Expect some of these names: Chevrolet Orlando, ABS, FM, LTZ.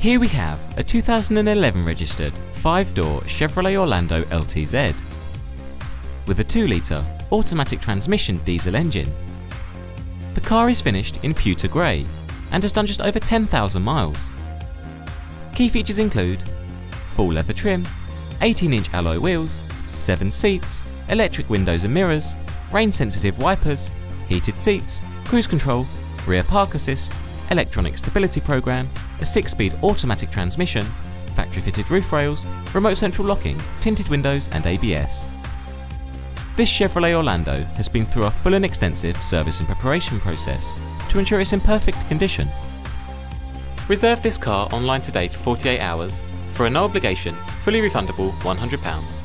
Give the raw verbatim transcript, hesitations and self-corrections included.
Here we have a two thousand eleven registered five-door Chevrolet Orlando L T Z with a two litre automatic transmission diesel engine. The car is finished in pewter grey and has done just over ten thousand miles. Key features include full leather trim, eighteen inch alloy wheels, seven seats, electric windows and mirrors, rain-sensitive wipers, heated seats, cruise control, rear park assist, electronic stability program, a six-speed automatic transmission, factory-fitted roof rails, remote central locking, tinted windows and A B S. This Chevrolet Orlando has been through a full and extensive service and preparation process to ensure it's in perfect condition. Reserve this car online today for forty-eight hours for a no obligation, fully refundable one hundred pounds.